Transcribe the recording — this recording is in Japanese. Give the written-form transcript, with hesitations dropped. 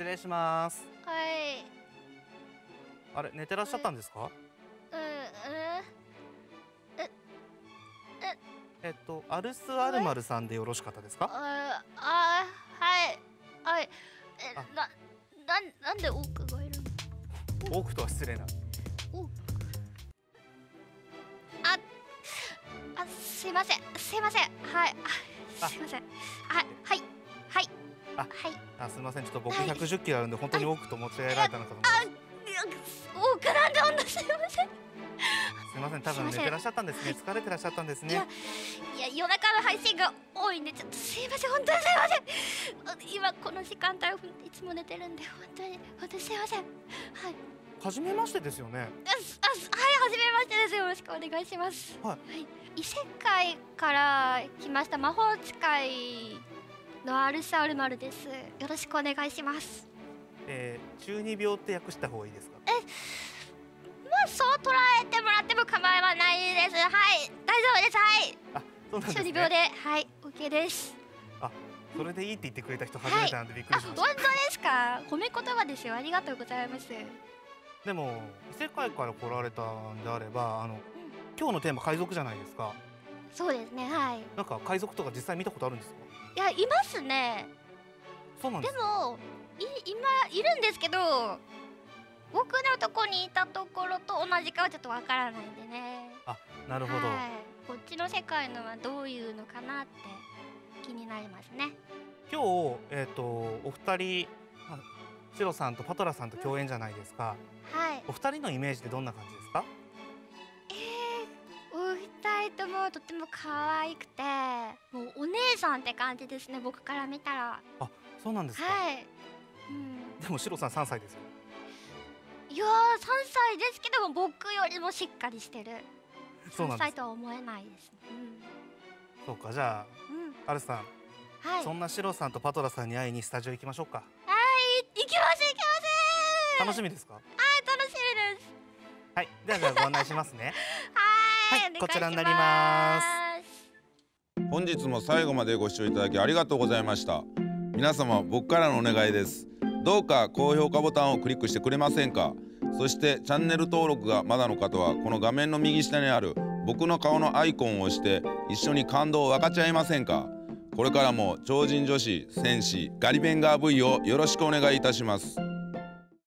失礼します。はい。あれ、寝てらっしゃったんですか？アルスアルマルさんでよろしかったですか？はい。なんでオークがいるの？オークとは失礼な。すいません。はい。すみません、ちょっと僕110キロあるんで、本当に多くと持ち上げられたのかと思います。多くなんで、本当すみません。多分寝てらっしゃったんですね。疲れてらっしゃったんですね。いや、夜中の配信が多いんで、ちょっとすいません、本当にすいません。今この時間帯、いつも寝てるんで、本当にすいません。はい。初めましてですよね。初めましてです。よろしくお願いします。はい。異世界から来ました魔法使いのアルスアルマルです。よろしくお願いします。中二病って訳した方がいいですか？まあそう捉えてもらっても構わないです。はい、大丈夫です。はい。あ、そうなんですね。中二病で、はい、OK です。あ、それでいいって言ってくれた人初めてなんでびっくりしました。はい、あ、本当ですか？褒め言葉ですよ。ありがとうございます。でも異世界から来られたんであれば、今日のテーマ海賊じゃないですか。そうですね、はい。なんか海賊とか実際見たことあるんですか？いや、いますね。そうなんです。でも今いるんですけど、僕のとこにいたところと同じかはちょっとわからないんでね。あ、なるほど。こっちの世界のはどういうのかなって気になりますね。今日お二人、シロさんとパトラさんと共演じゃないですか。はい。お二人のイメージってどんな感じですか？お二人ともとっても可愛くて、もうお姉さんって感じですね、僕から見たら。あ、そうなんですか。はい。でもシロさん3歳ですよ。いや、3歳ですけども、僕よりもしっかりしてる。3歳とは思えないですね。そうか、じゃあアルスさん、そんなシロさんとパトラさんに会いにスタジオ行きましょうか。行きます。楽しみですか？はい、楽しみです。はい、ではご案内しますね。はい、こちらになります。本日も最後までご視聴いただきありがとうございました。皆様、僕からのお願いです。どうか高評価ボタンをクリックしてくれませんか？そしてチャンネル登録がまだの方は、この画面の右下にある僕の顔のアイコンを押して一緒に感動を分かち合いませんか？これからも超人女子戦士ガリベンガー V をよろしくお願いいたします。